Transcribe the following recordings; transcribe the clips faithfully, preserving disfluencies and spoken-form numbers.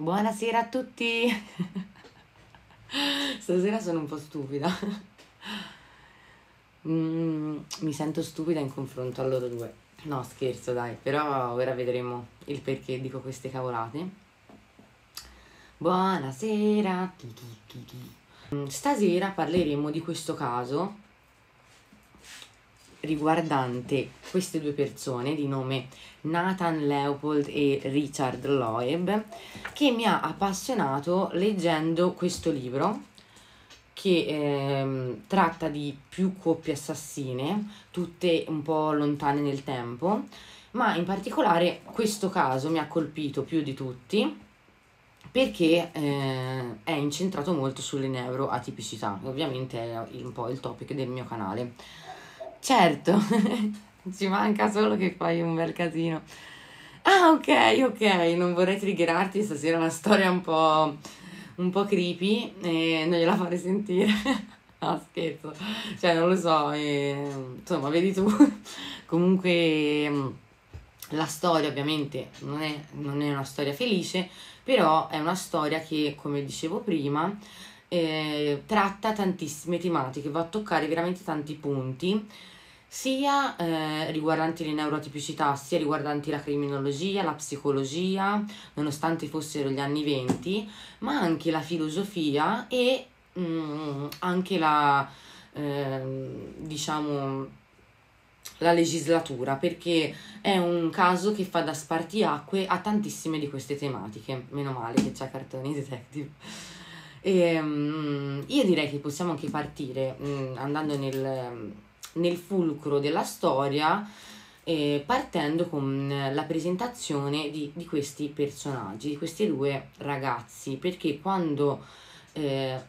Buonasera a tutti. Stasera sono un po' stupida. Mm, mi sento stupida in confronto a loro due. No, scherzo, dai. Però ora vedremo il perché dico queste cavolate. Buonasera. Stasera parleremo di questo caso riguardante queste due persone di nome Nathan Leopold e Richard Loeb, che mi ha appassionato leggendo questo libro che eh, tratta di più coppie assassine, tutte un po' lontane nel tempo, ma in particolare questo caso mi ha colpito più di tutti perché eh, è incentrato molto sulle neuroatipicità, ovviamente è un po' il topic del mio canale. Certo, ci manca solo che fai un bel casino. Ah, ok, ok, non vorrei triggerarti, stasera è una storia un po', un po' creepy e non gliela farei sentire. No, scherzo, cioè non lo so, e, insomma, vedi tu. Comunque la storia ovviamente non è, non è una storia felice, però è una storia che, come dicevo prima, Eh, tratta tantissime tematiche, va a toccare veramente tanti punti, sia eh, riguardanti le neurotipicità, sia riguardanti la criminologia, la psicologia, nonostante fossero gli anni venti, ma anche la filosofia e mm, anche la eh, diciamo la legislatura, perché è un caso che fa da spartiacque a tantissime di queste tematiche. Meno male che c'è Cartoni Detective. E, um, io direi che possiamo anche partire um, andando nel, nel fulcro della storia, eh, partendo con la presentazione di, di questi personaggi, di questi due ragazzi, perché quando eh,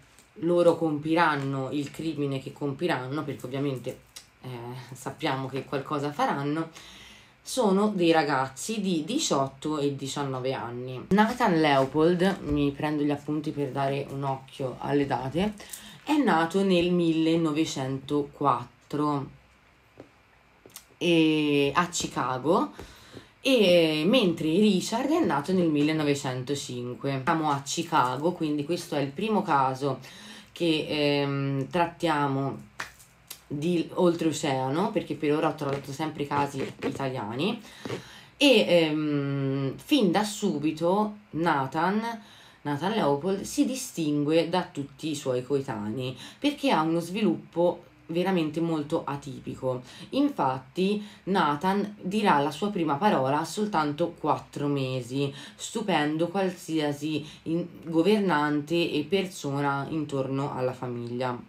loro compiranno il crimine che compiranno, perché ovviamente eh, sappiamo che qualcosa faranno, sono dei ragazzi di diciotto e diciannove anni. Nathan Leopold, mi prendo gli appunti per dare un occhio alle date, è nato nel millenovecentoquattro e a Chicago, e mentre Richard è nato nel millenovecentocinque. Siamo a Chicago, quindi questo è il primo caso che ehm, trattiamo di oltreoceano, perché per ora ho tradotto sempre casi italiani, e ehm, fin da subito Nathan, Nathan Leopold si distingue da tutti i suoi coetanei perché ha uno sviluppo veramente molto atipico. Infatti Nathan dirà la sua prima parola a soltanto quattro mesi, stupendo qualsiasi governante e persona intorno alla famiglia.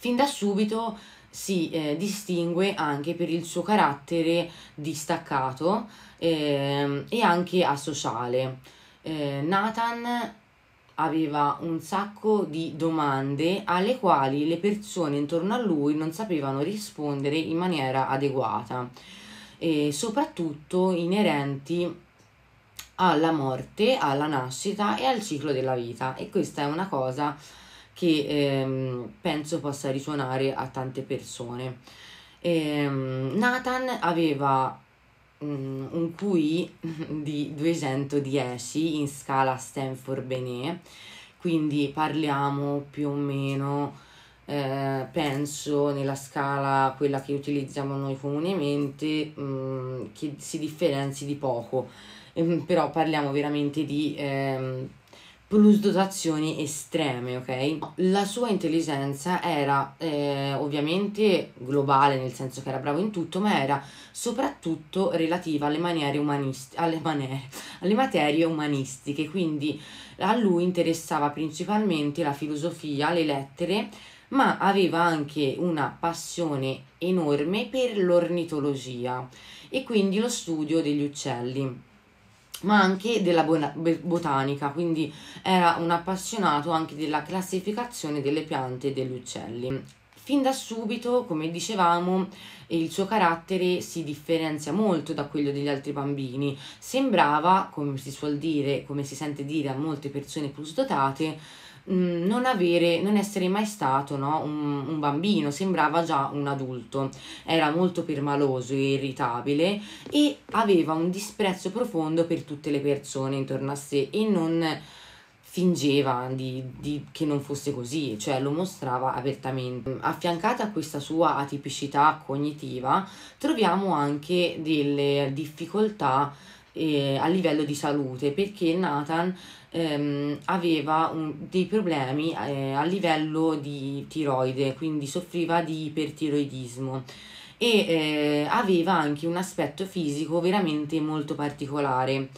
Fin da subito si eh, distingue anche per il suo carattere distaccato eh, e anche asociale. Eh, Nathan aveva un sacco di domande alle quali le persone intorno a lui non sapevano rispondere in maniera adeguata, eh, soprattutto inerenti alla morte, alla nascita e al ciclo della vita, e questa è una cosa che ehm, penso possa risuonare a tante persone. Ehm, Nathan aveva mm, un Q I di duecentodieci in scala Stanford-Benet, quindi parliamo più o meno, eh, penso, nella scala quella che utilizziamo noi comunemente, mm, che si differenzi di poco, ehm, però parliamo veramente di... Ehm, plus dotazioni estreme, ok? La sua intelligenza era eh, ovviamente globale, nel senso che era bravo in tutto, ma era soprattutto relativa alle maniere umanistiche, alle, maniere, alle materie umanistiche, quindi a lui interessava principalmente la filosofia, le lettere, ma aveva anche una passione enorme per l'ornitologia e quindi lo studio degli uccelli, ma anche della botanica, quindi era un appassionato anche della classificazione delle piante e degli uccelli. Fin da subito, come dicevamo, il suo carattere si differenzia molto da quello degli altri bambini. Sembrava, come si suol dire, come si sente dire a molte persone plus dotate, mh, non avere, non essere mai stato, no, un, un bambino, sembrava già un adulto, era molto permaloso e irritabile e aveva un disprezzo profondo per tutte le persone intorno a sé e non fingeva di, di, che non fosse così, cioè lo mostrava apertamente. Affiancata a questa sua atipicità cognitiva troviamo anche delle difficoltà eh, a livello di salute, perché Nathan ehm, aveva un, dei problemi eh, a livello di tiroide, quindi soffriva di ipertiroidismo e eh, aveva anche un aspetto fisico veramente molto particolare.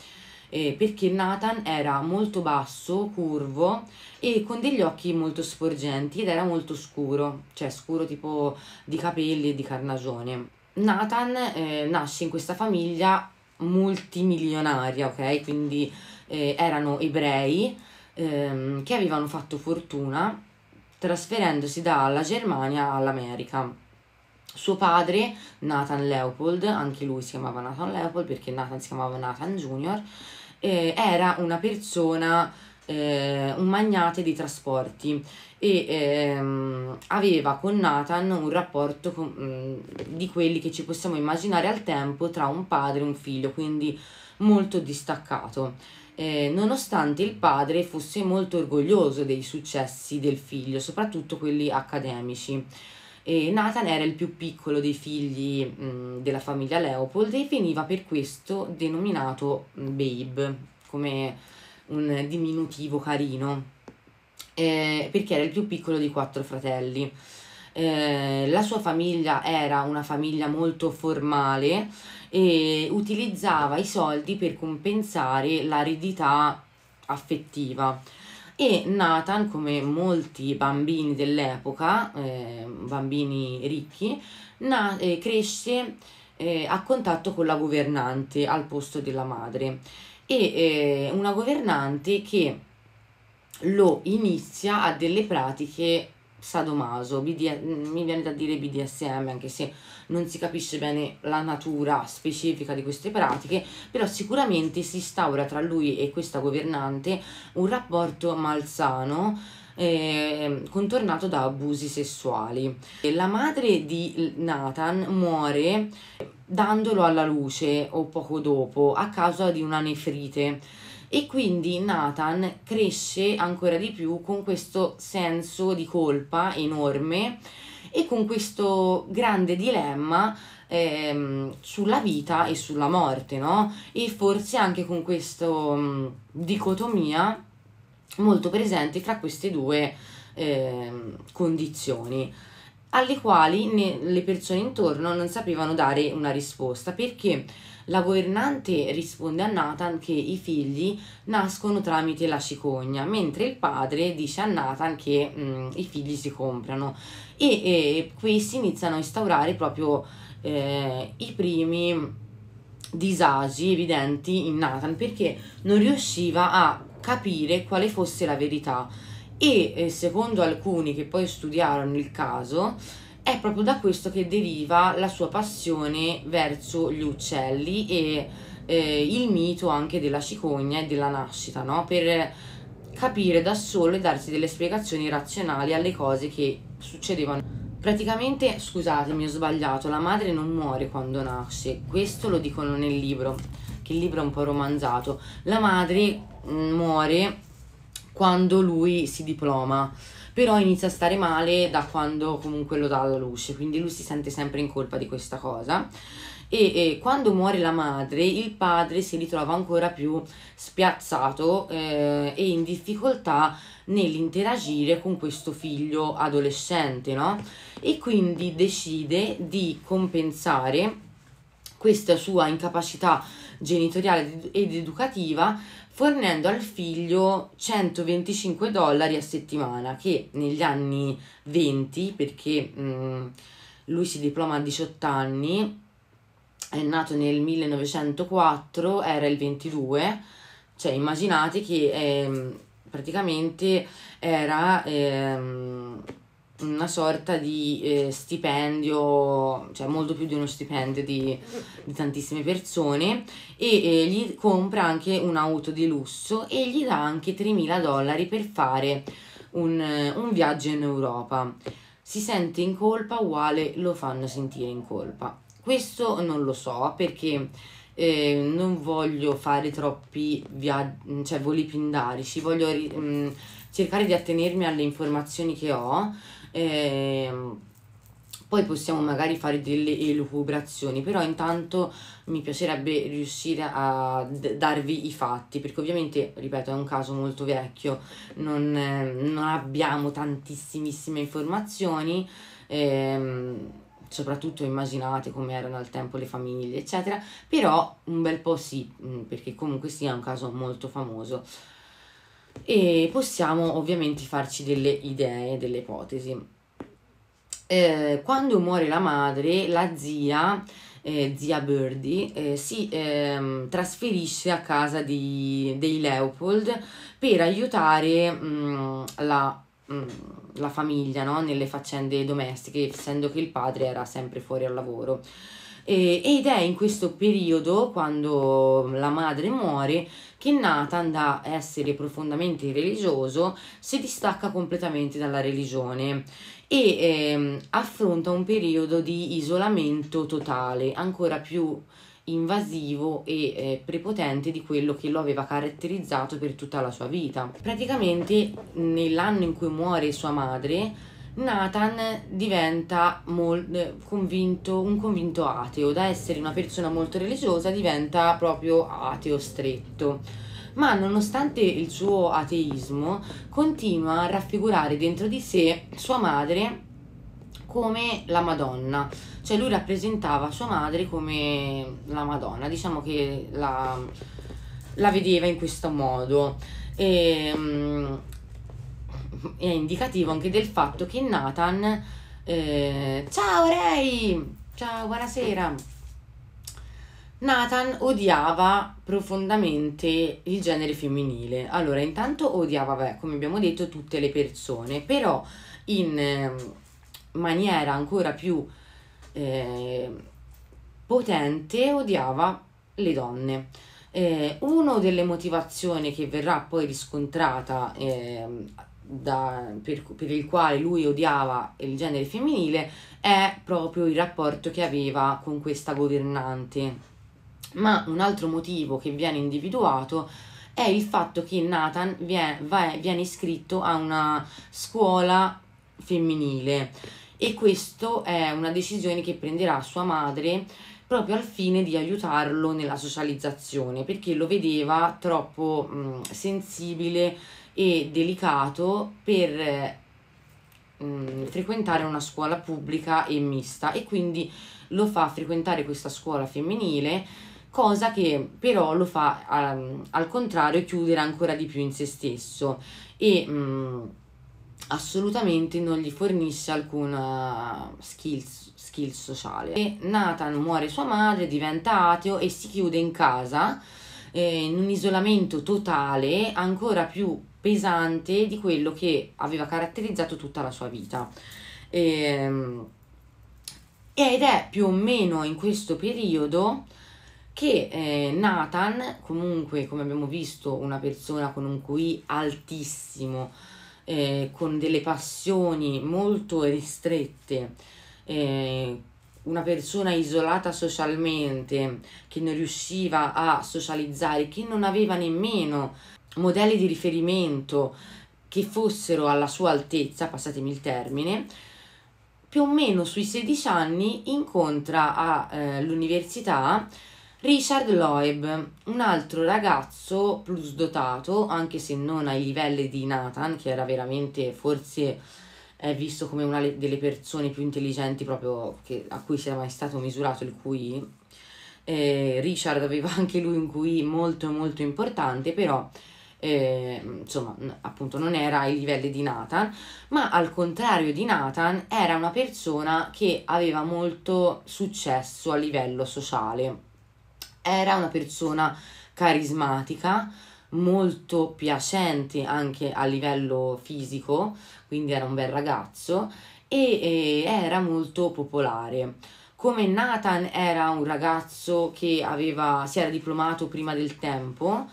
Eh, perché Nathan era molto basso, curvo e con degli occhi molto sporgenti ed era molto scuro, cioè scuro tipo di capelli e di carnagione. Nathan eh, nasce in questa famiglia multimilionaria, ok? Quindi eh, erano ebrei ehm, che avevano fatto fortuna trasferendosi dalla Germania all'America. Suo padre, Nathan Leopold, anche lui si chiamava Nathan Leopold perché Nathan si chiamava Nathan Junior, Eh, era una persona, eh, un magnate dei trasporti e ehm, aveva con Nathan un rapporto con, mh, di quelli che ci possiamo immaginare al tempo tra un padre e un figlio, quindi molto distaccato, eh, nonostante il padre fosse molto orgoglioso dei successi del figlio, soprattutto quelli accademici. E Nathan era il più piccolo dei figli mh, della famiglia Leopold e veniva per questo denominato Babe, come un diminutivo carino, eh, perché era il più piccolo dei quattro fratelli. Eh, la sua famiglia era una famiglia molto formale e utilizzava i soldi per compensare l'aridità affettiva. E Nathan, come molti bambini dell'epoca, eh, bambini ricchi, na eh, cresce eh, a contatto con la governante al posto della madre. E eh, una governante che lo inizia a delle pratiche sadomaso, mi viene da dire B D S M, anche se non si capisce bene la natura specifica di queste pratiche, però sicuramente si instaura tra lui e questa governante un rapporto malsano eh, contornato da abusi sessuali. La madre di Nathan muore dandolo alla luce o poco dopo a causa di una nefrite. E quindi Nathan cresce ancora di più con questo senso di colpa enorme e con questo grande dilemma ehm, sulla vita e sulla morte, no? E forse anche con questa mh, dicotomia molto presente fra queste due ehm, condizioni, alle quali ne, le persone intorno non sapevano dare una risposta, perché la governante risponde a Nathan che i figli nascono tramite la cicogna, mentre il padre dice a Nathan che mh, i figli si comprano. E, e questi iniziano a instaurare proprio eh, i primi disagi evidenti in Nathan, perché non riusciva a capire quale fosse la verità. E eh, secondo alcuni che poi studiarono il caso, è proprio da questo che deriva la sua passione verso gli uccelli e eh, il mito anche della cicogna e della nascita, no? Per capire da solo e darsi delle spiegazioni razionali alle cose che succedevano. Praticamente, scusatemi, ho sbagliato, la madre non muore quando nasce, questo lo dicono nel libro, che il libro è un po' romanzato. La madre muore quando lui si diploma, però inizia a stare male da quando comunque lo dà alla luce, quindi lui si sente sempre in colpa di questa cosa. E, e quando muore la madre, il padre si ritrova ancora più spiazzato eh, e in difficoltà nell'interagire con questo figlio adolescente, no? E quindi decide di compensare questa sua incapacità genitoriale ed educativa fornendo al figlio centoventicinque dollari a settimana, che negli anni venti, perché mh, lui si diploma a diciotto anni, è nato nel millenovecentoquattro, era il ventidue, cioè immaginate che eh, praticamente era eh, una sorta di eh, stipendio, cioè molto più di uno stipendio di, di tantissime persone, e eh, gli compra anche un'auto di lusso e gli dà anche tremila dollari per fare un, un viaggio in Europa. Si sente in colpa, uguale lo fanno sentire in colpa. Questo non lo so perché eh, non voglio fare troppi viaggi, cioè voli pindarici, voglio mh, cercare di attenermi alle informazioni che ho. Eh, Poi possiamo magari fare delle elucubrazioni, però intanto mi piacerebbe riuscire a darvi i fatti, perché ovviamente, ripeto, è un caso molto vecchio, non, eh, non abbiamo tantissime informazioni, ehm, soprattutto immaginate come erano al tempo le famiglie, eccetera, però un bel po' sì, perché comunque sia un caso molto famoso. E possiamo ovviamente farci delle idee, delle ipotesi. Eh, quando muore la madre, la zia, eh, zia Birdie, eh, si eh, trasferisce a casa di, dei Leopold per aiutare mh, la, mh, la famiglia, no? Nelle faccende domestiche, essendo che il padre era sempre fuori al lavoro. Eh, ed è in questo periodo, quando la madre muore, che Nathan, da essere profondamente religioso, si distacca completamente dalla religione e ehm, affronta un periodo di isolamento totale, ancora più invasivo e eh, prepotente di quello che lo aveva caratterizzato per tutta la sua vita. Praticamente nell'anno in cui muore sua madre, Nathan diventa convinto, un convinto ateo, da essere una persona molto religiosa diventa proprio ateo stretto. Ma nonostante il suo ateismo continua a raffigurare dentro di sé sua madre come la Madonna, cioè lui rappresentava sua madre come la Madonna, diciamo che la, la vedeva in questo modo. E, è indicativo anche del fatto che Nathan eh, ciao Ray, ciao, buonasera. Nathan odiava profondamente il genere femminile. Allora, intanto odiava, beh, come abbiamo detto, tutte le persone, però in maniera ancora più eh, potente odiava le donne. Eh, una delle motivazioni che verrà poi riscontrata eh, da, per, per il quale lui odiava il genere femminile è proprio il rapporto che aveva con questa governante. Ma un altro motivo che viene individuato è il fatto che Nathan viene, va, viene iscritto a una scuola femminile, e questa è una decisione che prenderà sua madre proprio al fine di aiutarlo nella socializzazione, perché lo vedeva troppo mh, sensibile e delicato per mh, frequentare una scuola pubblica e mista, e quindi lo fa frequentare questa scuola femminile, cosa che però lo fa um, al contrario chiudere ancora di più in se stesso e um, assolutamente non gli fornisce alcuna skill, skill sociale. E Nathan muore sua madre, diventa ateo e si chiude in casa eh, in un isolamento totale ancora più pesante di quello che aveva caratterizzato tutta la sua vita. E, ed è più o meno in questo periodo che eh, Nathan, comunque come abbiamo visto una persona con un Q I altissimo, eh, con delle passioni molto ristrette, eh, una persona isolata socialmente, che non riusciva a socializzare, che non aveva nemmeno modelli di riferimento che fossero alla sua altezza, passatemi il termine, più o meno sui sedici anni incontra all'università eh, Richard Loeb, un altro ragazzo plus dotato, anche se non ai livelli di Nathan, che era veramente forse eh, visto come una delle persone più intelligenti proprio che, a cui sia mai stato misurato il Q I. Eh, Richard aveva anche lui un Q I molto molto importante, però eh, insomma appunto non era ai livelli di Nathan, ma al contrario di Nathan era una persona che aveva molto successo a livello sociale. Era una persona carismatica, molto piacente anche a livello fisico, quindi era un bel ragazzo e, e era molto popolare. Come Nathan era un ragazzo che aveva, si era diplomato prima del tempo,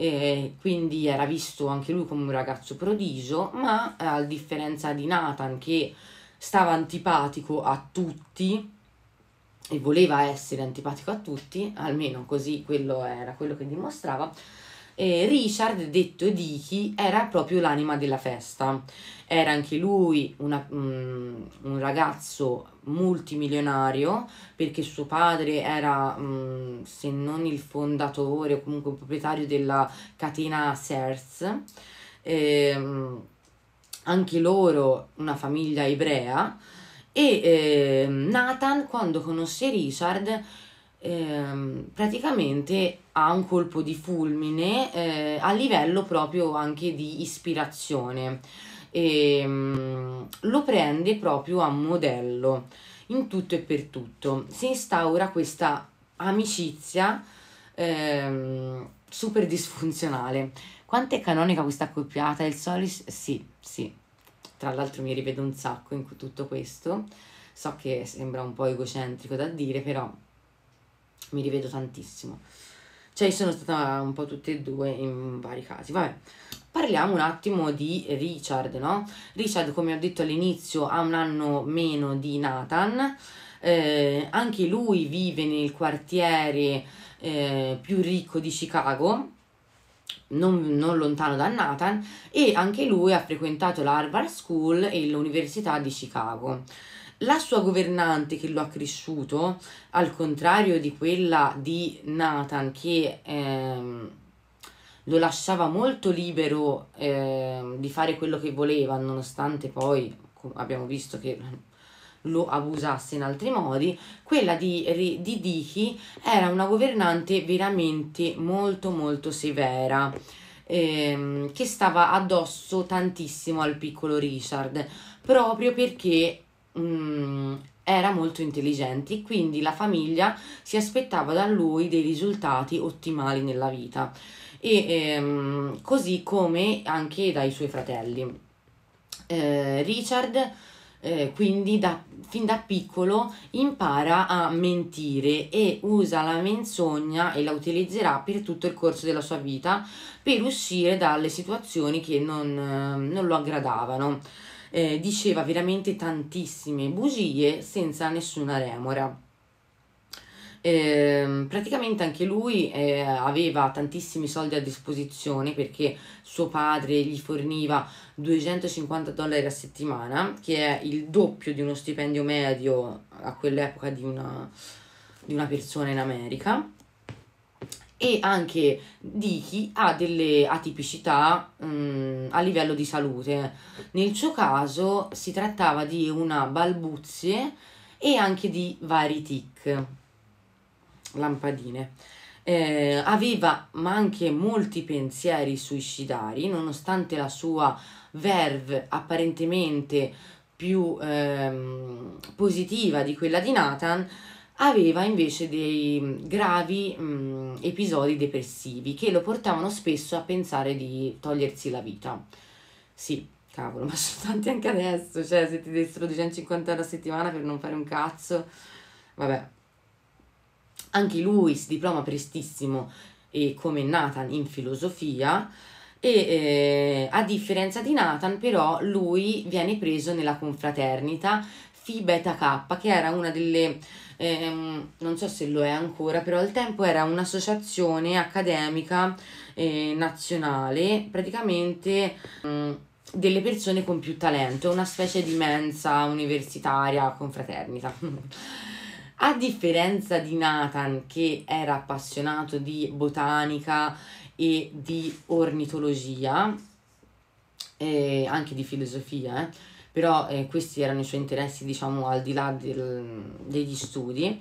eh, quindi era visto anche lui come un ragazzo prodigio, ma eh, a differenza di Nathan, che stava antipatico a tutti e voleva essere antipatico a tutti, almeno così quello era quello che dimostrava, eh, Richard, detto Dicky, era proprio l'anima della festa. Era anche lui una, um, un ragazzo multimilionario, perché suo padre era, um, se non il fondatore o comunque un proprietario della catena Sears, ehm, anche loro una famiglia ebrea. E eh, Nathan, quando conosce Richard, eh, praticamente ha un colpo di fulmine eh, a livello proprio anche di ispirazione, e eh, lo prende proprio a modello in tutto e per tutto. Si instaura questa amicizia eh, super disfunzionale. Quanto è canonica questa coppiata? Il Solis? Sì, sì. Tra l'altro mi rivedo un sacco in tutto questo, so che sembra un po' egocentrico da dire, però mi rivedo tantissimo. Cioè io sono stata un po' tutte e due in vari casi, vabbè. Parliamo un attimo di Richard, no? Richard, come ho detto all'inizio, ha un anno meno di Nathan, eh, anche lui vive nel quartiere eh, più ricco di Chicago, Non, non lontano da Nathan, e anche lui ha frequentato la Harvard School e l'Università di Chicago. La sua governante che lo ha cresciuto, al contrario di quella di Nathan, che ehm, lo lasciava molto libero ehm, di fare quello che voleva, nonostante poi abbiamo visto che lo abusasse in altri modi, quella di, di Dicky era una governante veramente molto molto severa, ehm, che stava addosso tantissimo al piccolo Richard, proprio perché mh, era molto intelligente, quindi la famiglia si aspettava da lui dei risultati ottimali nella vita, e ehm, così come anche dai suoi fratelli. eh, Richard Eh, quindi da, fin da piccolo impara a mentire e usa la menzogna, e la utilizzerà per tutto il corso della sua vita per uscire dalle situazioni che non, eh, non lo aggradavano. Eh, diceva veramente tantissime bugie senza nessuna remora. Eh, praticamente anche lui eh, aveva tantissimi soldi a disposizione, perché suo padre gli forniva duecentocinquanta dollari a settimana, che è il doppio di uno stipendio medio a quell'epoca di una, di una persona in America. E anche Dicky ha delle atipicità mh, a livello di salute. Nel suo caso si trattava di una balbuzie e anche di vari tic, lampadine. Eh, aveva ma anche molti pensieri suicidari, nonostante la sua verve apparentemente più ehm, positiva di quella di Nathan. Aveva invece dei gravi mh, episodi depressivi che lo portavano spesso a pensare di togliersi la vita. Sì, cavolo, ma sono tanti anche adesso, cioè se ti dessero duecentocinquanta euro a settimana per non fare un cazzo, vabbè. Anche lui si diploma prestissimo, e come Nathan, in filosofia, e eh, a differenza di Nathan però lui viene preso nella confraternita Phi Beta Kappa, che era una delle, ehm, non so se lo è ancora, però al tempo era un'associazione accademica eh, nazionale, praticamente mh, delle persone con più talento, una specie di mensa universitaria confraternita. A differenza di Nathan, che era appassionato di botanica e di ornitologia, eh, anche di filosofia, eh, però eh, questi erano i suoi interessi, diciamo, al di là del, degli studi,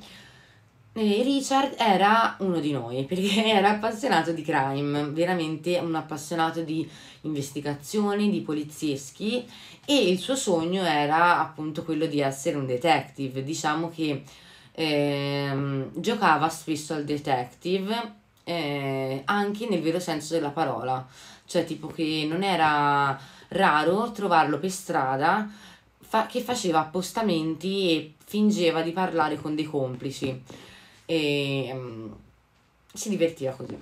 eh, Richard era uno di noi, perché era appassionato di crime, veramente un appassionato di investigazioni, di polizieschi, e il suo sogno era appunto quello di essere un detective. Diciamo che Eh, giocava spesso al detective, eh, anche nel vero senso della parola, cioè tipo che non era raro trovarlo per strada fa che faceva appostamenti e fingeva di parlare con dei complici, e ehm, si divertiva così.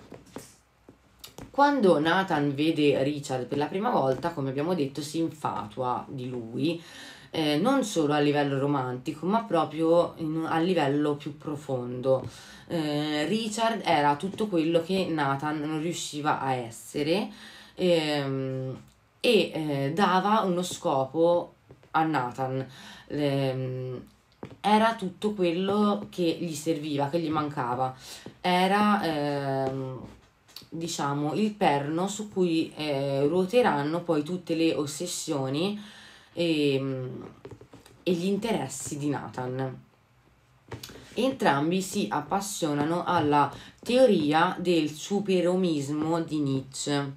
Quando Nathan vede Richard per la prima volta, come abbiamo detto, si infatua di lui, eh, non solo a livello romantico, ma proprio in, a livello più profondo. Eh, Richard era tutto quello che Nathan non riusciva a essere ehm, e eh, dava uno scopo a Nathan. Ehm, era tutto quello che gli serviva, che gli mancava. Era... Ehm, diciamo il perno su cui eh, ruoteranno poi tutte le ossessioni e, e gli interessi di Nathan. Entrambi si appassionano alla teoria del superomismo di Nietzsche.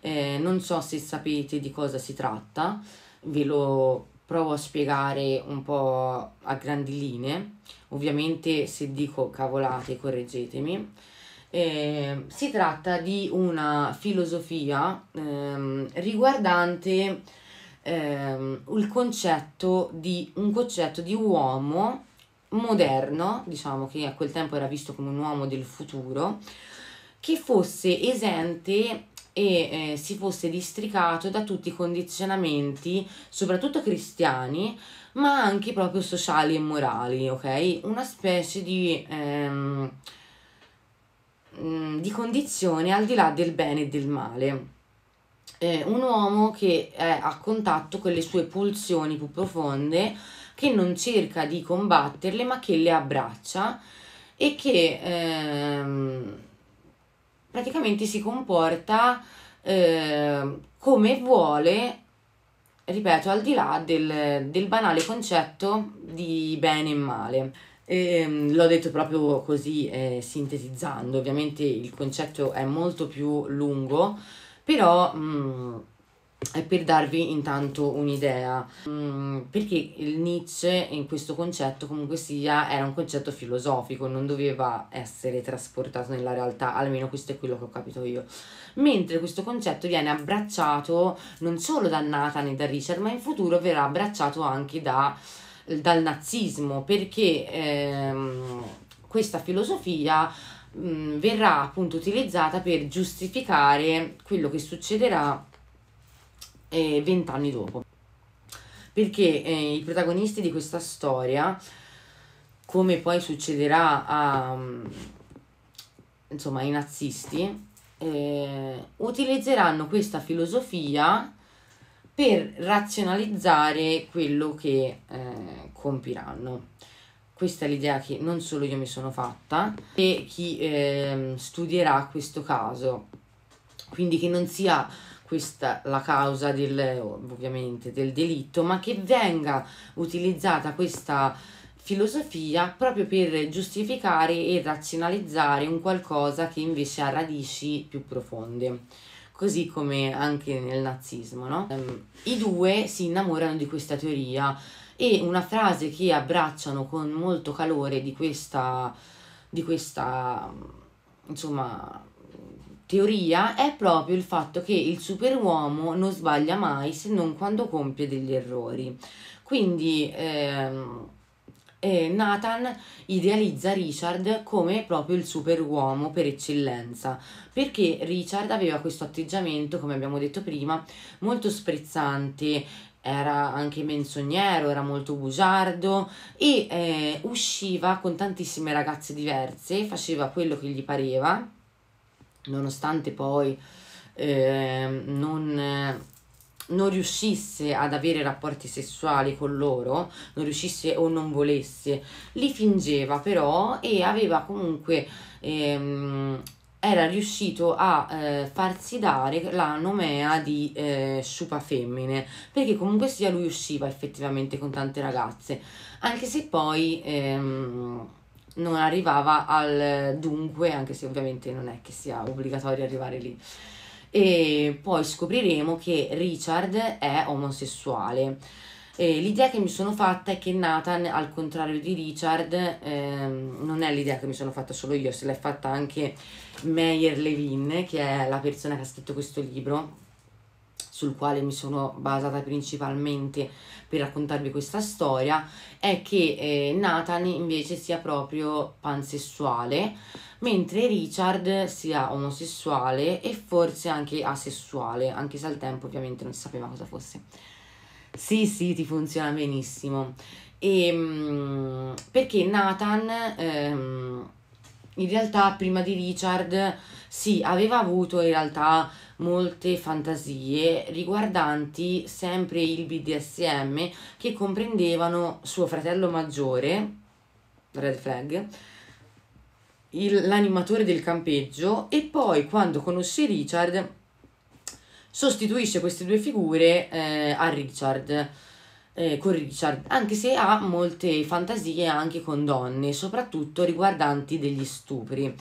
Eh, non so se sapete di cosa si tratta, ve lo provo a spiegare un po' a grandi linee. Ovviamente se dico cavolate correggetemi. Eh, si tratta di una filosofia ehm, riguardante ehm, il concetto di un concetto di uomo moderno, diciamo, che a quel tempo era visto come un uomo del futuro, che fosse esente e eh, si fosse districato da tutti i condizionamenti, soprattutto cristiani, ma anche proprio sociali e morali, ok? Una specie di... Ehm, di condizione al di là del bene e del male, eh, un uomo che è a contatto con le sue pulsioni più profonde, che non cerca di combatterle ma che le abbraccia e che ehm, praticamente si comporta eh, come vuole, ripeto, al di là del, del banale concetto di bene e male. Eh, l'ho detto proprio così, eh, sintetizzando. Ovviamente il concetto è molto più lungo, però mh, è per darvi intanto un'idea, perché il Nietzsche in questo concetto comunque sia era un concetto filosofico, non doveva essere trasportato nella realtà, almeno questo è quello che ho capito io, mentre questo concetto viene abbracciato non solo da Nathan e da Richard, ma in futuro verrà abbracciato anche da dal nazismo, perché ehm, questa filosofia mh, verrà appunto utilizzata per giustificare quello che succederà eh, vent'anni dopo, perché eh, i protagonisti di questa storia, come poi succederà a insomma ai nazisti, eh, utilizzeranno questa filosofia per razionalizzare quello che eh, compiranno. Questa è l'idea che non solo io mi sono fatta, e chi eh, studierà questo caso. Quindi che non sia questa la causa del, ovviamente, del delitto, ma che venga utilizzata questa filosofia proprio per giustificare e razionalizzare un qualcosa che invece ha radici più profonde. Così come anche nel nazismo, no? I due si innamorano di questa teoria e una frase che abbracciano con molto calore di questa, di questa insomma, teoria è proprio il fatto che il superuomo non sbaglia mai, se non quando compie degli errori. Quindi ehm, eh, Nathan idealizza Richard come proprio il superuomo per eccellenza, perché Richard aveva questo atteggiamento, come abbiamo detto prima, molto sprezzante, era anche menzognero, era molto bugiardo e eh, usciva con tantissime ragazze diverse, faceva quello che gli pareva, nonostante poi eh, non... Eh, non riuscisse ad avere rapporti sessuali con loro, non riuscisse o non volesse, li fingeva però, e aveva comunque ehm, era riuscito a eh, farsi dare la nomea di eh, sciupa femmine, perché comunque sia lui usciva effettivamente con tante ragazze, anche se poi ehm, non arrivava al dunque, anche se ovviamente non è che sia obbligatorio arrivare lì. E poi scopriremo che Richard è omosessuale. L'idea che mi sono fatta è che Nathan, al contrario di Richard, ehm, non è l'idea che mi sono fatta solo io, se l'è fatta anche Meyer Levin, che è la persona che ha scritto questo libro sul quale mi sono basata principalmente per raccontarvi questa storia, è che eh, Nathan invece sia proprio pansessuale, mentre Richard sia omosessuale e forse anche asessuale, anche se al tempo ovviamente non si sapeva cosa fosse. Sì, sì, ti funziona benissimo. E, mh, perché Nathan ehm, in realtà prima di Richard sì, aveva avuto in realtà molte fantasie riguardanti sempre il B D S M, che comprendevano suo fratello maggiore, Red Flag, l'animatore del campeggio, e poi quando conosce Richard sostituisce queste due figure eh, a Richard, eh, con Richard, anche se ha molte fantasie anche con donne, soprattutto riguardanti degli stupri.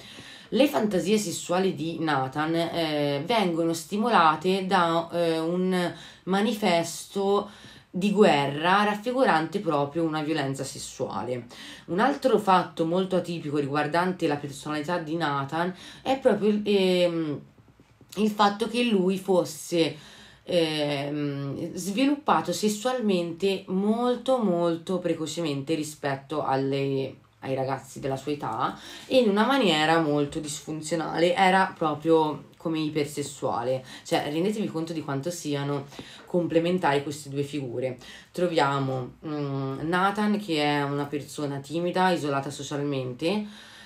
Le fantasie sessuali di Nathan eh, vengono stimolate da eh, un manifesto di guerra raffigurante proprio una violenza sessuale. Un altro fatto molto atipico riguardante la personalità di Nathan è proprio eh, il fatto che lui fosse eh, sviluppato sessualmente molto molto precocemente rispetto alle ai ragazzi della sua età, e in una maniera molto disfunzionale. Era proprio come ipersessuale, cioè rendetevi conto di quanto siano complementari queste due figure. Troviamo um, Nathan, che è una persona timida, isolata socialmente,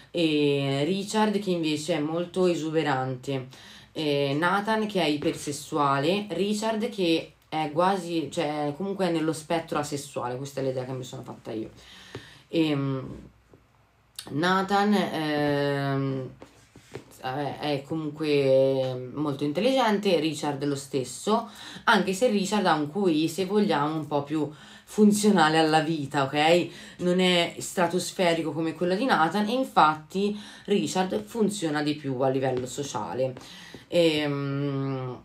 e Richard, che invece è molto esuberante, e Nathan che è ipersessuale, Richard che è quasi, cioè comunque è nello spettro asessuale. Questa è l'idea che mi sono fatta io. E Nathan ehm, è comunque molto intelligente, Richard lo stesso, anche se Richard ha un Q I, se vogliamo, un po' più funzionale alla vita, ok? Non è stratosferico come quello di Nathan, e infatti Richard funziona di più a livello sociale. Ehm,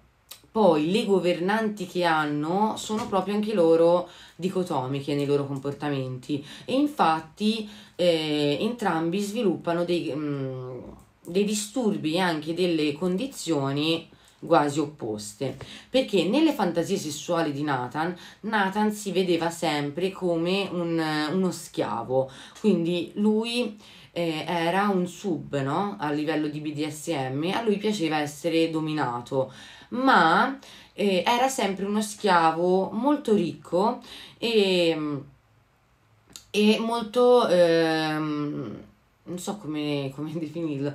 poi le governanti che hanno sono proprio anche loro dicotomiche nei loro comportamenti, e infatti eh, entrambi sviluppano dei, mh, dei disturbi e anche delle condizioni quasi opposte, perché nelle fantasie sessuali di Nathan Nathan si vedeva sempre come un, uno schiavo, quindi lui eh, era un sub, no? A livello di B D S M a lui piaceva essere dominato, ma eh, era sempre uno schiavo molto ricco e, e molto ehm, non so come, come definirlo,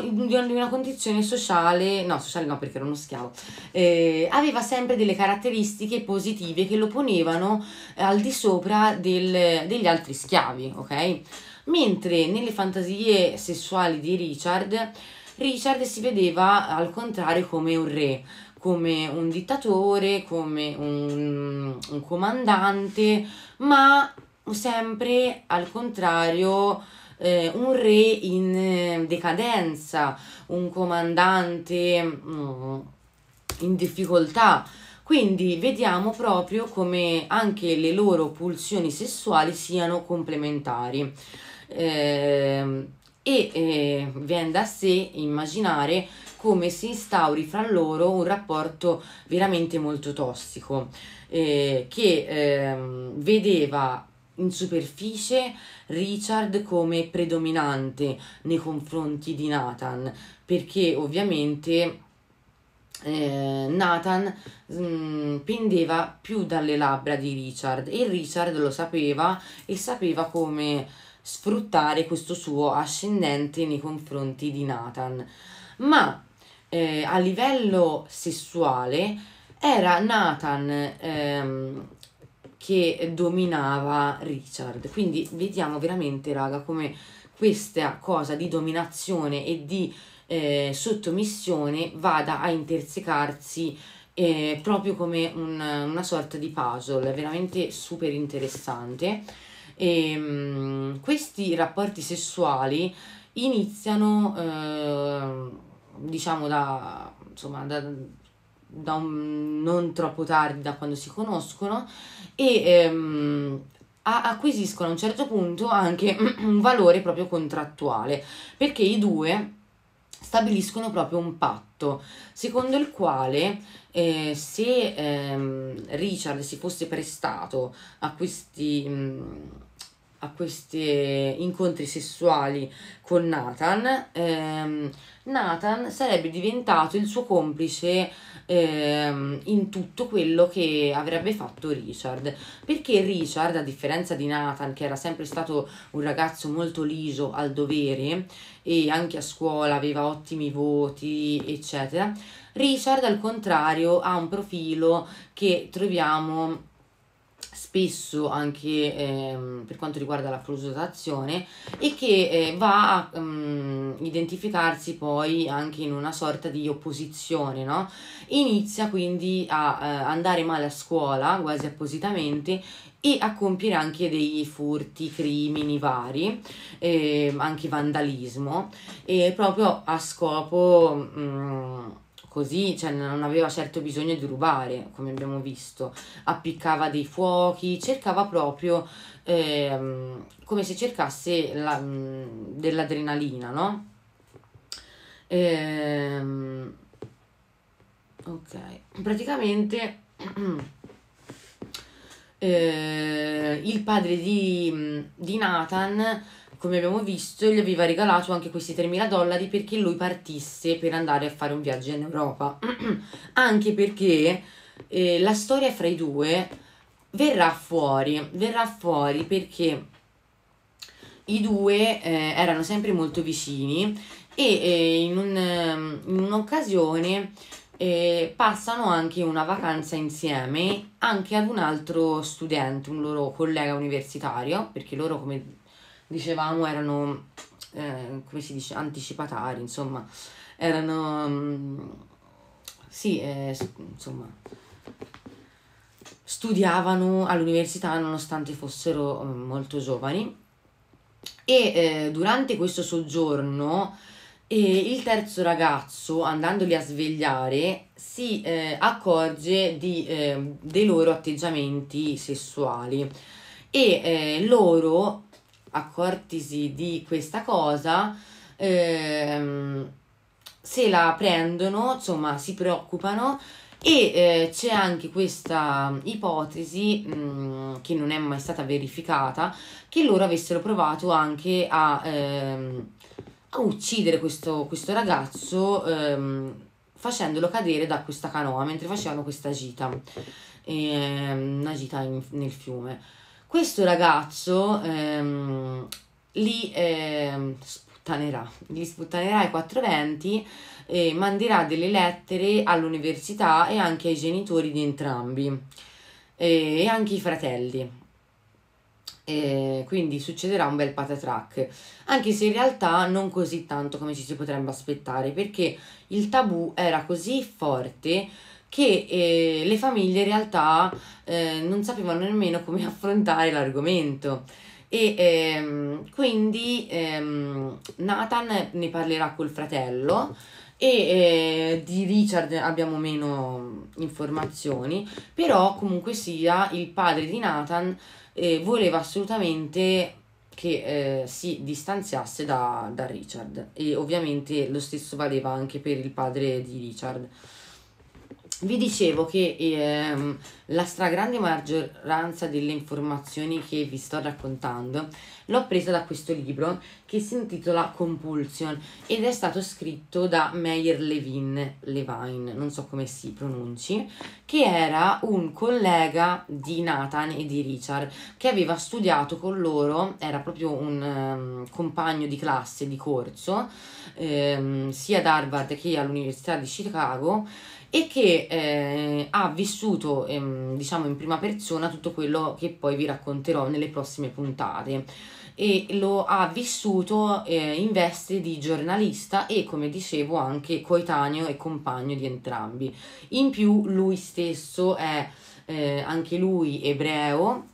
di una condizione sociale, no sociale no perché era uno schiavo, eh, aveva sempre delle caratteristiche positive che lo ponevano al di sopra del, degli altri schiavi, ok? Mentre nelle fantasie sessuali di Richard Richard si vedeva al contrario come un re, come un dittatore, come un, un comandante, ma sempre al contrario eh, un re in decadenza, un comandante mm, in difficoltà. Quindi vediamo proprio come anche le loro pulsioni sessuali siano complementari. Eh, e eh, viene da sé immaginare come si instauri fra loro un rapporto veramente molto tossico, eh, che eh, vedeva in superficie Richard come predominante nei confronti di Nathan, perché ovviamente eh, Nathan mh, pendeva più dalle labbra di Richard, e Richard lo sapeva e sapeva come sfruttare questo suo ascendente nei confronti di Nathan. Ma eh, a livello sessuale era Nathan ehm, che dominava Richard. Quindi vediamo veramente, raga, come questa cosa di dominazione e di eh, sottomissione vada a intersecarsi eh, proprio come un, una sorta di puzzle. È veramente super interessante. E, um, questi rapporti sessuali iniziano eh, diciamo da, insomma, da, da un, non troppo tardi, da quando si conoscono, e ehm, a, acquisiscono a un certo punto anche un valore proprio contrattuale, perché i due stabiliscono proprio un patto secondo il quale eh, se ehm, Richard si fosse prestato a questi, mh, a questi incontri sessuali con Nathan, ehm, Nathan sarebbe diventato il suo complice ehm, in tutto quello che avrebbe fatto Richard, perché Richard, a differenza di Nathan, che era sempre stato un ragazzo molto liso al dovere e anche a scuola aveva ottimi voti eccetera, Richard al contrario ha un profilo che troviamo spesso anche ehm, per quanto riguarda la prosudazione, e che eh, va a um, identificarsi poi anche in una sorta di opposizione, no? Inizia quindi a eh, andare male a scuola quasi appositamente e a compiere anche dei furti, crimini vari, eh, anche vandalismo, eh, proprio a scopo... Mm, Così, cioè, non aveva certo bisogno di rubare, come abbiamo visto, appiccava dei fuochi, cercava proprio ehm, come se cercasse dell'adrenalina, no? Ehm, ok, praticamente eh, il padre di, di Nathan, come abbiamo visto, gli aveva regalato anche questi tremila dollari perché lui partisse per andare a fare un viaggio in Europa. Anche perché eh, la storia fra i due verrà fuori, verrà fuori perché i due eh, erano sempre molto vicini e eh, in, un, in un'occasione eh, passano anche una vacanza insieme anche ad un altro studente, un loro collega universitario, perché loro, come dicevamo, erano eh, come si dice, anticipatari, insomma, erano mm, sì, eh, insomma, studiavano all'università nonostante fossero eh, molto giovani. E eh, durante questo soggiorno eh, il terzo ragazzo, andandoli a svegliare, si eh, accorge di, eh, dei loro atteggiamenti sessuali e eh, loro, accortisi di questa cosa, ehm, se la prendono, insomma, si preoccupano, e eh, c'è anche questa ipotesi mh, che non è mai stata verificata, che loro avessero provato anche a, ehm, a uccidere questo, questo ragazzo ehm, facendolo cadere da questa canoa mentre facevano questa gita, ehm, una gita in, nel fiume. Questo ragazzo ehm, li eh, sputtanerà, li sputtanerà ai quattro venti e manderà delle lettere all'università e anche ai genitori di entrambi e, e anche ai fratelli. E quindi succederà un bel patatrack, anche se in realtà non così tanto come ci si potrebbe aspettare, perché il tabù era così forte che eh, le famiglie in realtà eh, non sapevano nemmeno come affrontare l'argomento. E ehm, quindi ehm, Nathan ne parlerà col fratello, e eh, di Richard abbiamo meno informazioni, però comunque sia il padre di Nathan eh, voleva assolutamente che eh, si distanziasse da, da Richard, e ovviamente lo stesso valeva anche per il padre di Richard. Vi dicevo che ehm, la stragrande maggioranza delle informazioni che vi sto raccontando l'ho presa da questo libro, che si intitola Compulsion ed è stato scritto da Meyer Levin, Levine, non so come si pronunci, che era un collega di Nathan e di Richard, che aveva studiato con loro, era proprio un um, compagno di classe, di corso, ehm, sia ad Harvard che all'Università di Chicago, e che eh, ha vissuto, ehm, diciamo, in prima persona tutto quello che poi vi racconterò nelle prossime puntate, e lo ha vissuto eh, in veste di giornalista e, come dicevo, anche coetaneo e compagno di entrambi. In più lui stesso è eh, anche lui ebreo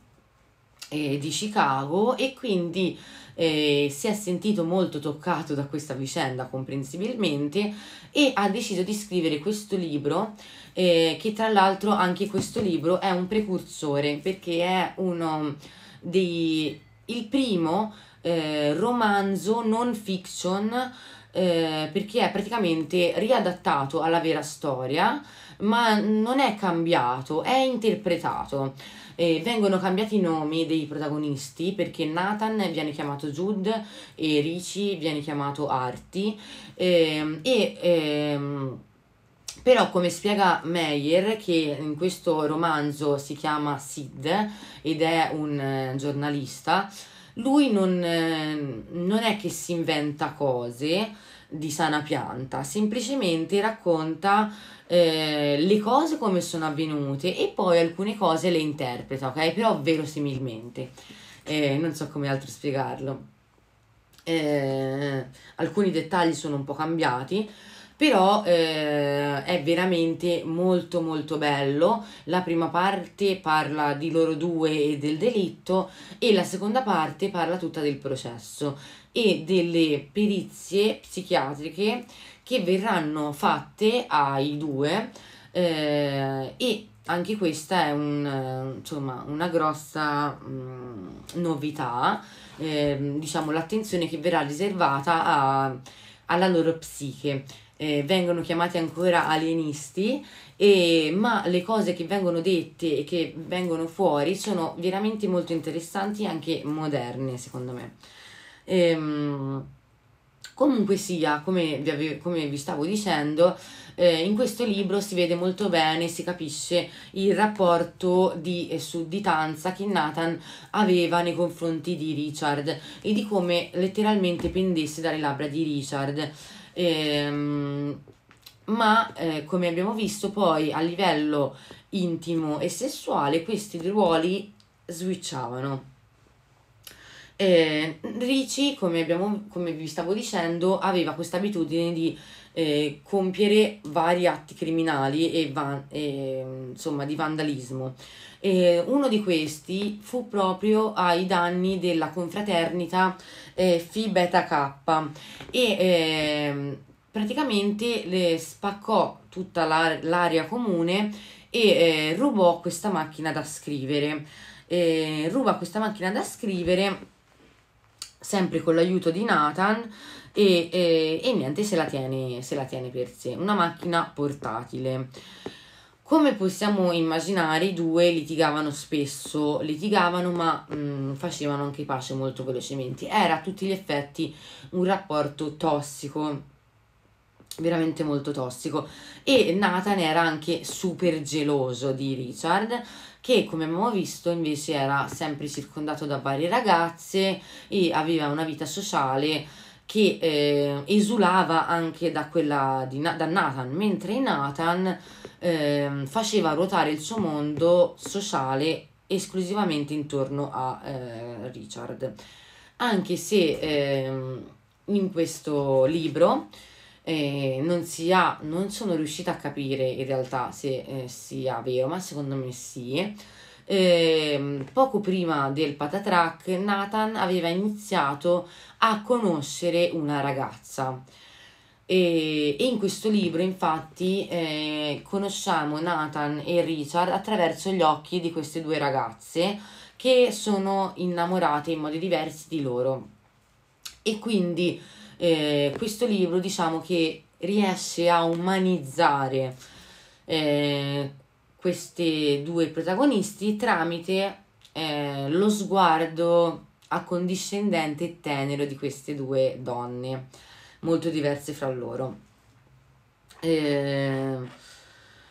eh, di Chicago, e quindi Eh, si è sentito molto toccato da questa vicenda, comprensibilmente, e ha deciso di scrivere questo libro, eh, che tra l'altro anche questo libro è un precursore, perché è uno dei, il primo eh, romanzo non fiction eh, perché è praticamente riadattato alla vera storia, ma non è cambiato, è interpretato. Eh, vengono cambiati i nomi dei protagonisti, perché Nathan viene chiamato Jude e Richie viene chiamato Artie, eh, e ehm, però, come spiega Meyer, che in questo romanzo si chiama Sid ed è un eh, giornalista, lui non, eh, non è che si inventa cose di sana pianta, semplicemente racconta eh, le cose come sono avvenute e poi alcune cose le interpreta, ok? Però verosimilmente, eh, non so come altro spiegarlo. Eh, alcuni dettagli sono un po' cambiati, però eh, è veramente molto molto bello. La prima parte parla di loro due e del delitto, e la seconda parte parla tutta del processo e delle perizie psichiatriche che verranno fatte ai due, eh, e anche questa è un, insomma, una grossa mh, novità, eh, diciamo l'attenzione che verrà riservata a, alla loro psiche. Eh, vengono chiamati ancora alienisti, e, ma le cose che vengono dette e che vengono fuori sono veramente molto interessanti e anche moderne, secondo me. Ehm, comunque sia, come vi, avevo, come vi stavo dicendo, eh, in questo libro si vede molto bene, si capisce il rapporto di eh, sudditanza che Nathan aveva nei confronti di Richard e di come letteralmente pendesse dalle labbra di Richard. Eh, ma eh, come abbiamo visto, poi a livello intimo e sessuale questi due ruoli switchavano. eh, Richie, come, abbiamo, come vi stavo dicendo, aveva questa abitudine di eh, compiere vari atti criminali e, van e insomma di vandalismo. Eh, uno di questi fu proprio ai danni della confraternita eh, Phi Beta Kappa, e eh, praticamente le spaccò tutta l'area comune e eh, rubò questa macchina da scrivere. Eh, ruba questa macchina da scrivere sempre con l'aiuto di Nathan, e, e, e niente, se la tiene, se la tiene per sé, una macchina portatile. Come possiamo immaginare, i due litigavano spesso, litigavano ma mh, facevano anche pace molto velocemente. Era a tutti gli effetti un rapporto tossico, veramente molto tossico, e Nathan era anche super geloso di Richard, che come abbiamo visto invece era sempre circondato da varie ragazze e aveva una vita sociale che eh, esulava anche da quella di Na da Nathan, mentre Nathan eh, faceva ruotare il suo mondo sociale esclusivamente intorno a eh, Richard. Anche se eh, in questo libro eh, non si ha, non sono riuscita a capire in realtà se eh, sia vero, ma secondo me sì. Eh, poco prima del patatrack, Nathan aveva iniziato a conoscere una ragazza, e, e in questo libro infatti eh, conosciamo Nathan e Richard attraverso gli occhi di queste due ragazze che sono innamorate in modi diversi di loro, e quindi eh, questo libro, diciamo che riesce a umanizzare eh, questi due protagonisti tramite eh, lo sguardo accondiscendente e tenero di queste due donne molto diverse fra loro. Eh,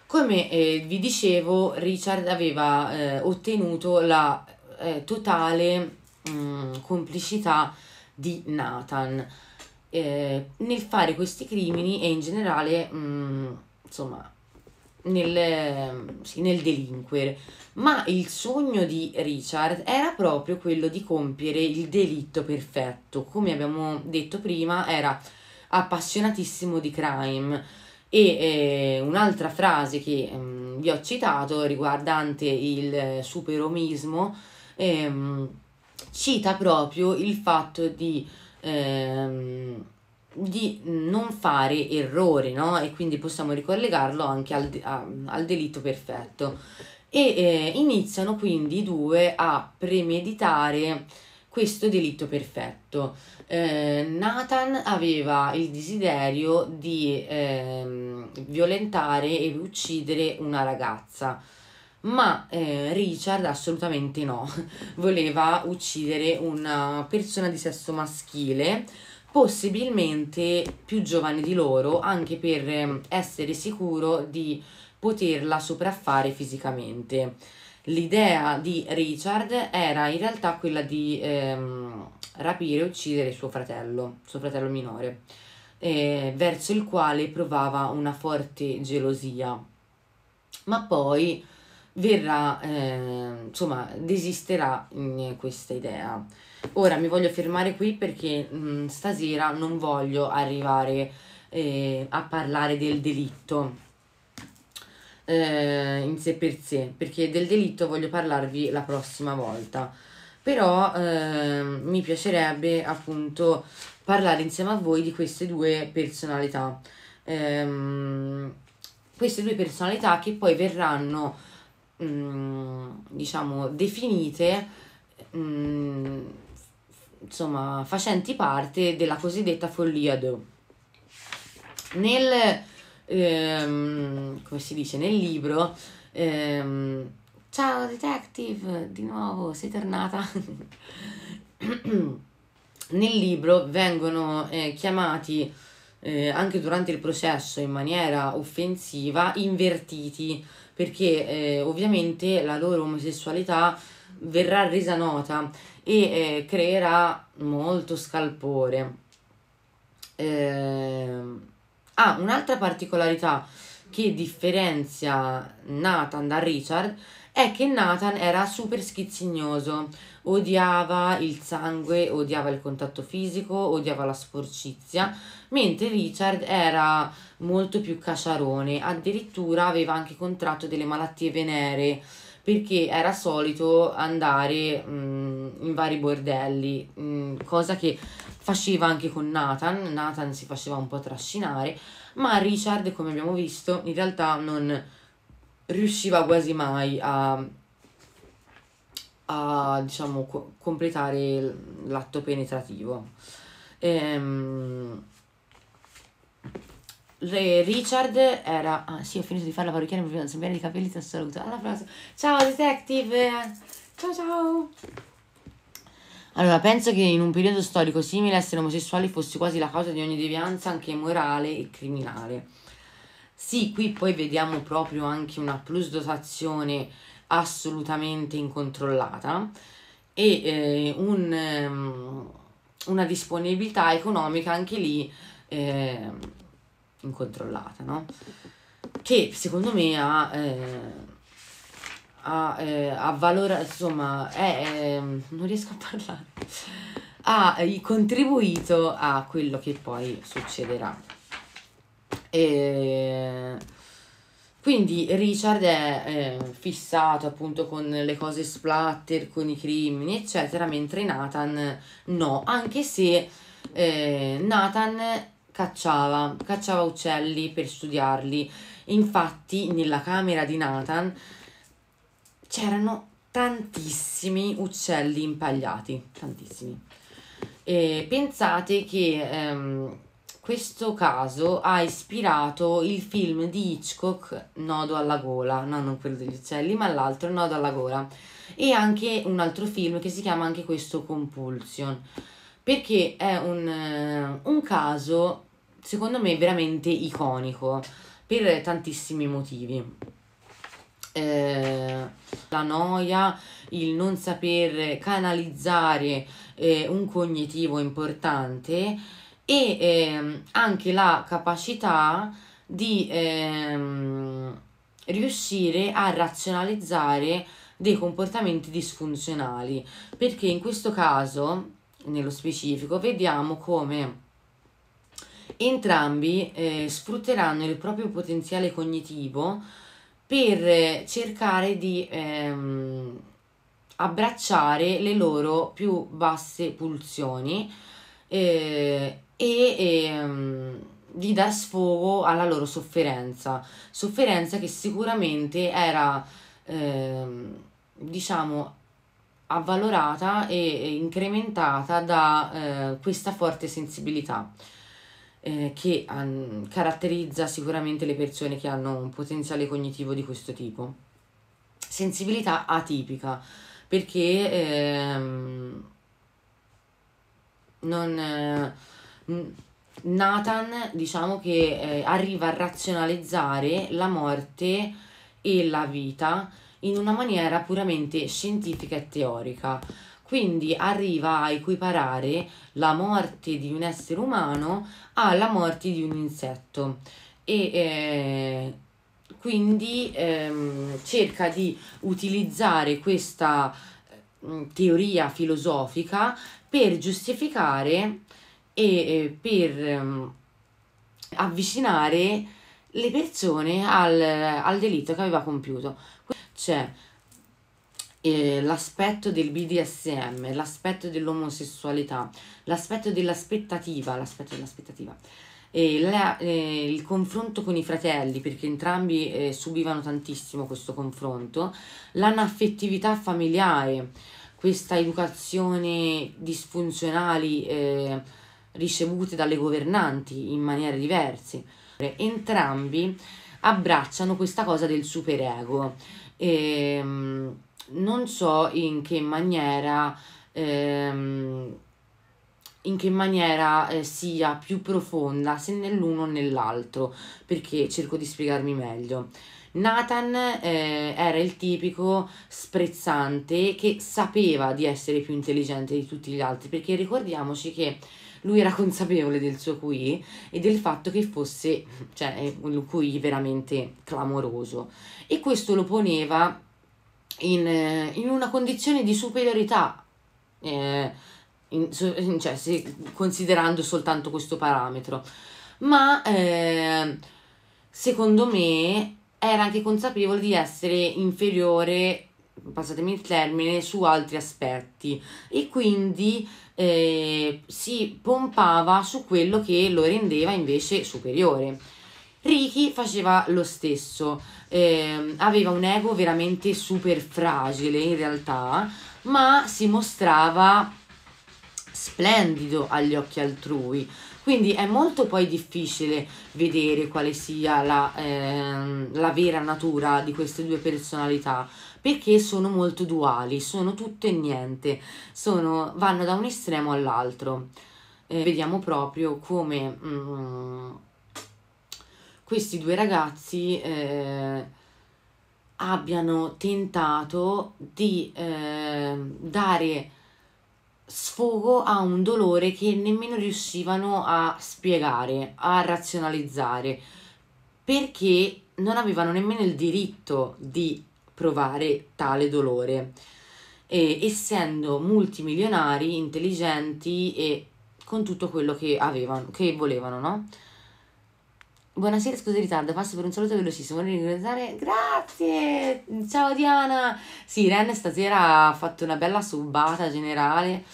come eh, vi dicevo, Richard aveva eh, ottenuto la eh, totale mh, complicità di Nathan eh, nel fare questi crimini e in generale mh, insomma Nel, sì, nel delinquere, ma il sogno di Richard era proprio quello di compiere il delitto perfetto. Come abbiamo detto prima, era appassionatissimo di crime, e eh, un'altra frase che ehm, vi ho citato riguardante il superomismo ehm, cita proprio il fatto di ehm, di non fare errori, no? E quindi possiamo ricollegarlo anche al, de a, al delitto perfetto. E eh, iniziano quindi i due a premeditare questo delitto perfetto. Eh, Nathan aveva il desiderio di eh, violentare e uccidere una ragazza, ma eh, Richard assolutamente no, voleva uccidere una persona di sesso maschile, possibilmente più giovane di loro, anche per essere sicuro di poterla sopraffare fisicamente. L'idea di Richard era in realtà quella di ehm, rapire e uccidere suo fratello, suo fratello minore, eh, verso il quale provava una forte gelosia, ma poi verrà, eh, insomma, desisterà in questa idea. Ora mi voglio fermare qui perché mh, stasera non voglio arrivare eh, a parlare del delitto in sé per sé, perché del delitto voglio parlarvi la prossima volta, però eh, mi piacerebbe appunto parlare insieme a voi di queste due personalità, ehm, queste due personalità che poi verranno mh, diciamo definite mh, insomma facenti parte della cosiddetta follia deux. Nel Ehm, come si dice nel libro, ehm, ciao detective, di nuovo sei tornata. Nel libro vengono eh, chiamati eh, anche durante il processo in maniera offensiva invertiti, perché eh, ovviamente la loro omosessualità verrà resa nota e eh, creerà molto scalpore. ehm Ah, un'altra particolarità che differenzia Nathan da Richard è che Nathan era super schizzignoso, odiava il sangue, odiava il contatto fisico, odiava la sporcizia, mentre Richard era molto più caciarone, addirittura aveva anche contratto delle malattie veneree perché era solito andare mh, in vari bordelli, mh, cosa che faceva anche con Nathan. Nathan si faceva un po' trascinare, ma Richard, come abbiamo visto, in realtà non riusciva quasi mai a, a diciamo, co completare l'atto penetrativo. Ehm, Richard era... Ah sì, ho finito di fare la parrucchiera, mi voglio cambiare i capelli, ti ho salutato. Alla prossima. Ciao detective! Ciao ciao! Allora, penso che in un periodo storico simile essere omosessuali fosse quasi la causa di ogni devianza, anche morale e criminale. Sì, qui poi vediamo proprio anche una plusdotazione assolutamente incontrollata e eh, un, um, una disponibilità economica anche lì eh, incontrollata, no? Che secondo me ha... Eh, a, eh, a valore, insomma, è, è, non riesco a parlare, ha eh, contribuito a quello che poi succederà. E quindi Richard è eh, fissato appunto con le cose splatter, con i crimini eccetera, mentre Nathan no, anche se eh, Nathan cacciava, cacciava uccelli per studiarli. Infatti nella camera di Nathan c'erano tantissimi uccelli impagliati, tantissimi. E pensate che ehm, questo caso ha ispirato il film di Hitchcock, Nodo alla gola, no, non quello degli uccelli, ma l'altro, Nodo alla gola, e anche un altro film che si chiama anche questo Compulsion, perché è un, eh, un caso, secondo me, veramente iconico per tantissimi motivi. Eh, la noia, il non saper canalizzare eh, un cognitivo importante e eh, anche la capacità di eh, riuscire a razionalizzare dei comportamenti disfunzionali, perché in questo caso, nello specifico, vediamo come entrambi eh, sfrutteranno il proprio potenziale cognitivo per cercare di ehm, abbracciare le loro più basse pulsioni eh, e ehm, di dar sfogo alla loro sofferenza, sofferenza che sicuramente era ehm, diciamo avvalorata e incrementata da eh, questa forte sensibilità eh, che an, caratterizza sicuramente le persone che hanno un potenziale cognitivo di questo tipo. Sensibilità atipica, perché ehm, non, eh, Nathan, diciamo che eh, arriva a razionalizzare la morte e la vita in una maniera puramente scientifica e teorica, quindi arriva a equiparare la morte di un essere umano alla morte di un insetto e eh, quindi ehm, cerca di utilizzare questa eh, teoria filosofica per giustificare e eh, per ehm, avvicinare le persone al, al delitto che aveva compiuto. C'è eh, l'aspetto del B D S M, l'aspetto dell'omosessualità, l'aspetto dell'aspettativa, l'aspetto dell'aspettativa, eh, la, eh, il confronto con i fratelli, perché entrambi eh, subivano tantissimo questo confronto, l'anaffettività familiare, questa educazione disfunzionali eh, ricevute dalle governanti in maniere diverse. Entrambi abbracciano questa cosa del superego. Ehm, non so in che maniera, ehm, in che maniera eh, sia più profonda, se nell'uno o nell'altro, perché cerco di spiegarmi meglio. Nathan eh, era il tipico sprezzante che sapeva di essere più intelligente di tutti gli altri, perché ricordiamoci che lui era consapevole del suo Q I e del fatto che fosse, cioè, un Q I veramente clamoroso, e questo lo poneva in, in una condizione di superiorità, eh, in, cioè, se, considerando soltanto questo parametro, ma eh, secondo me era anche consapevole di essere inferiore, passatemi il termine, su altri aspetti, e quindi eh, si pompava su quello che lo rendeva invece superiore. Ricky faceva lo stesso, eh, aveva un ego veramente super fragile in realtà, ma si mostrava splendido agli occhi altrui, quindi è molto poi difficile vedere quale sia la, eh, la vera natura di queste due personalità, perché sono molto duali, sono tutto e niente, sono, vanno da un estremo all'altro. Eh, vediamo proprio come mm, questi due ragazzi eh, abbiano tentato di eh, dare sfogo a un dolore che nemmeno riuscivano a spiegare, a razionalizzare, perché non avevano nemmeno il diritto di provare tale dolore, e, essendo multimilionari, intelligenti e con tutto quello che avevano, che volevano, no? Buonasera, scusa il ritardo, passo per un saluto velocissimo. Vorrei ringraziare, grazie, ciao Diana. Sì, Ren stasera ha fatto una bella subata generale,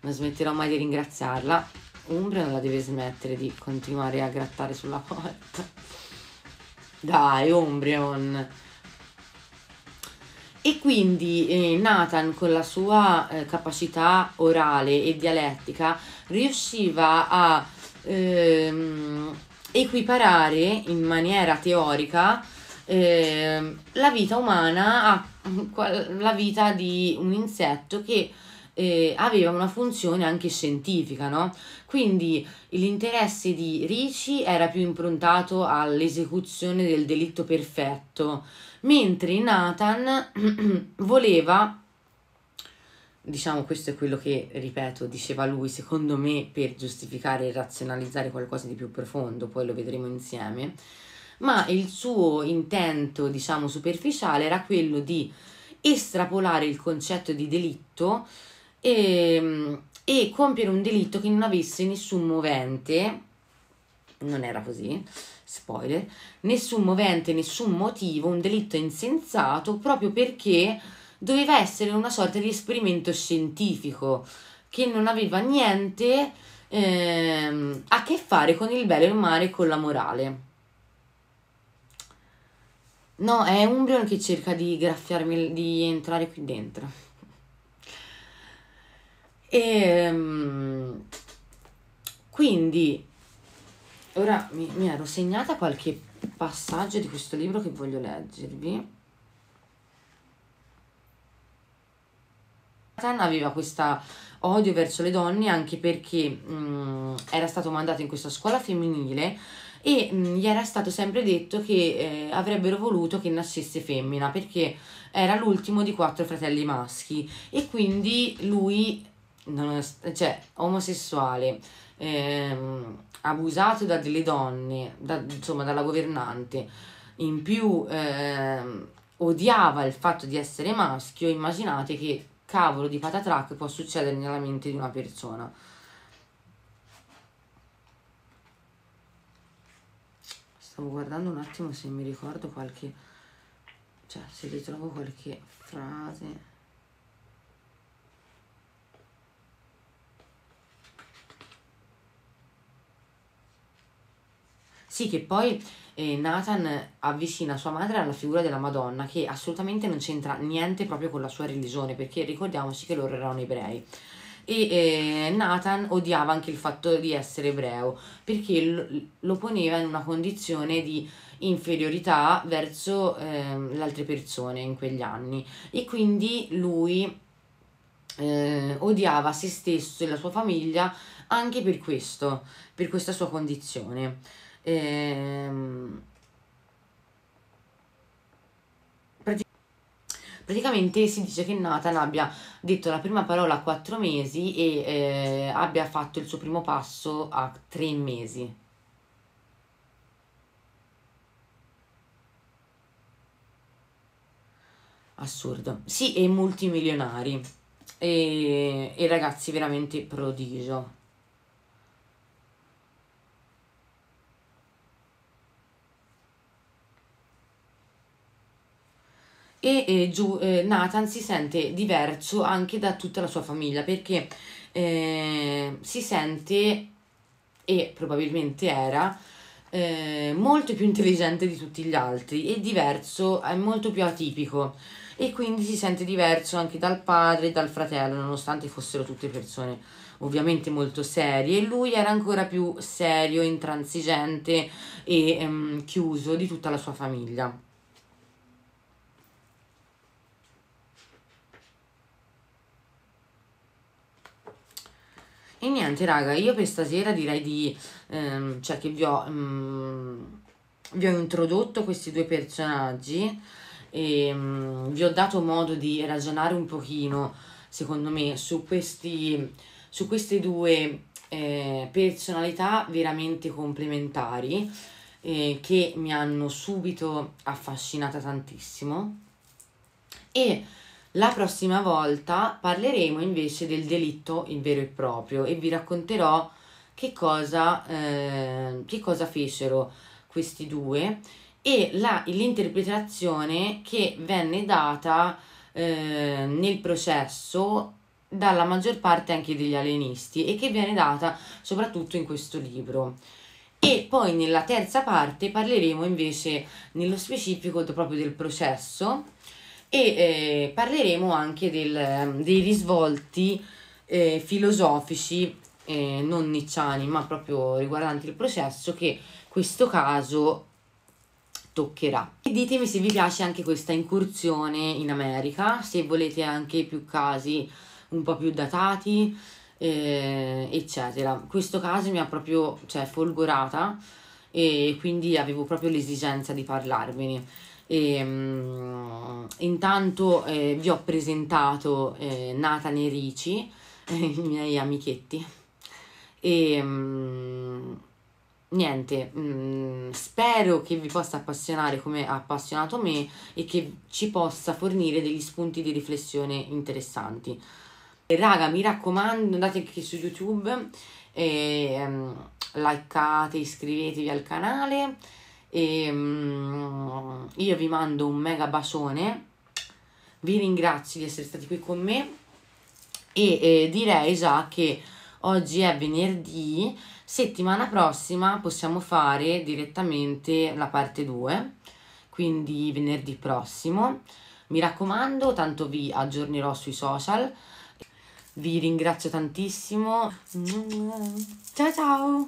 non smetterò mai di ringraziarla. Umbra non la deve smettere di continuare a grattare sulla porta, dai Umbreon. E quindi eh, Nathan, con la sua eh, capacità orale e dialettica, riusciva a ehm, equiparare in maniera teorica ehm, la vita umana alla vita di un insetto che eh, aveva una funzione anche scientifica, no? Quindi l'interesse di Ricci era più improntato all'esecuzione del delitto perfetto, mentre Nathan voleva, diciamo, questo è quello che, ripeto, diceva lui, secondo me, per giustificare e razionalizzare qualcosa di più profondo, poi lo vedremo insieme, ma il suo intento, diciamo, superficiale era quello di estrapolare il concetto di delitto e, e compiere un delitto che non avesse nessun movente. Non era così, spoiler, nessun movente, nessun motivo, un delitto insensato, proprio perché doveva essere una sorta di esperimento scientifico che non aveva niente eh, a che fare con il bello e il male e con la morale. No, è Umbreon che cerca di graffiarmi, di entrare qui dentro. E quindi ora mi, mi ero segnata qualche passaggio di questo libro che voglio leggervi. Nathan aveva questo odio verso le donne anche perché mh, era stato mandato in questa scuola femminile e mh, gli era stato sempre detto che eh, avrebbero voluto che nascesse femmina perché era l'ultimo di quattro fratelli maschi, e quindi lui, non, cioè omosessuale, ehm, abusato da delle donne, da, insomma dalla governante, in più ehm, odiava il fatto di essere maschio. Immaginate che cavolo di patatrac può succedere nella mente di una persona. Stavo guardando un attimo se mi ricordo qualche, cioè se ritrovo qualche frase. Sì, che poi eh, Nathan avvicina sua madre alla figura della Madonna, che assolutamente non c'entra niente proprio con la sua religione, perché ricordiamoci che loro erano ebrei. E eh, Nathan odiava anche il fatto di essere ebreo, perché lo, lo poneva in una condizione di inferiorità verso eh, le altre persone in quegli anni, e quindi lui eh, odiava se stesso e la sua famiglia anche per questo, per questa sua condizione. Praticamente si dice che Nathan abbia detto la prima parola a quattro mesi e eh, abbia fatto il suo primo passo a tre mesi. Assurdo. Sì, e multimilionari e, e ragazzi veramente prodigio. E eh, giù, eh, Nathan si sente diverso anche da tutta la sua famiglia, perché eh, si sente, e probabilmente era, eh, molto più intelligente di tutti gli altri, e diverso, è molto più atipico, e quindi si sente diverso anche dal padre e dal fratello, nonostante fossero tutte persone ovviamente molto serie. Lui era ancora più serio, intransigente e ehm, chiuso di tutta la sua famiglia. E niente raga, io per stasera direi di, ehm, cioè che vi ho, mm, vi ho introdotto questi due personaggi e mm, vi ho dato modo di ragionare un pochino, secondo me, su, questi, su queste due eh, personalità veramente complementari eh, che mi hanno subito affascinata tantissimo. E la prossima volta parleremo invece del delitto in vero e proprio e vi racconterò che cosa, eh, che cosa fecero questi due e l'interpretazione che venne data eh, nel processo dalla maggior parte anche degli alienisti e che viene data soprattutto in questo libro. E poi nella terza parte parleremo invece nello specifico proprio del processo e eh, parleremo anche del, dei risvolti eh, filosofici eh, non nietzschiani ma proprio riguardanti il processo che questo caso toccherà. E ditemi se vi piace anche questa incursione in America, se volete anche più casi un po' più datati eh, eccetera. Questo caso mi ha proprio, cioè, folgorata e quindi avevo proprio l'esigenza di parlarvene. E, um, intanto eh, vi ho presentato eh, Nathan e Ricci, eh, i miei amichetti, e um, niente, um, spero che vi possa appassionare come ha appassionato me e che ci possa fornire degli spunti di riflessione interessanti. E, raga, mi raccomando, andate anche su YouTube e, um, likeate, iscrivetevi al canale. E um, io vi mando un mega bacione, vi ringrazio di essere stati qui con me e eh, direi già che oggi è venerdì, settimana prossima possiamo fare direttamente la parte due, quindi venerdì prossimo. Mi raccomando, tanto vi aggiornerò sui social. vi ringrazio tantissimo. Ciao ciao!